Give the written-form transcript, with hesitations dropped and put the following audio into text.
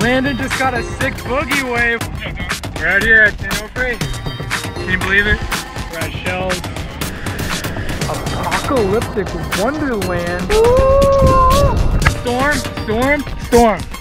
Landon just got a sick boogie wave. We're out here at San Onofre. Can you believe it? We're out of shells. Apocalyptic wonderland. Woo! Storm, storm, storm.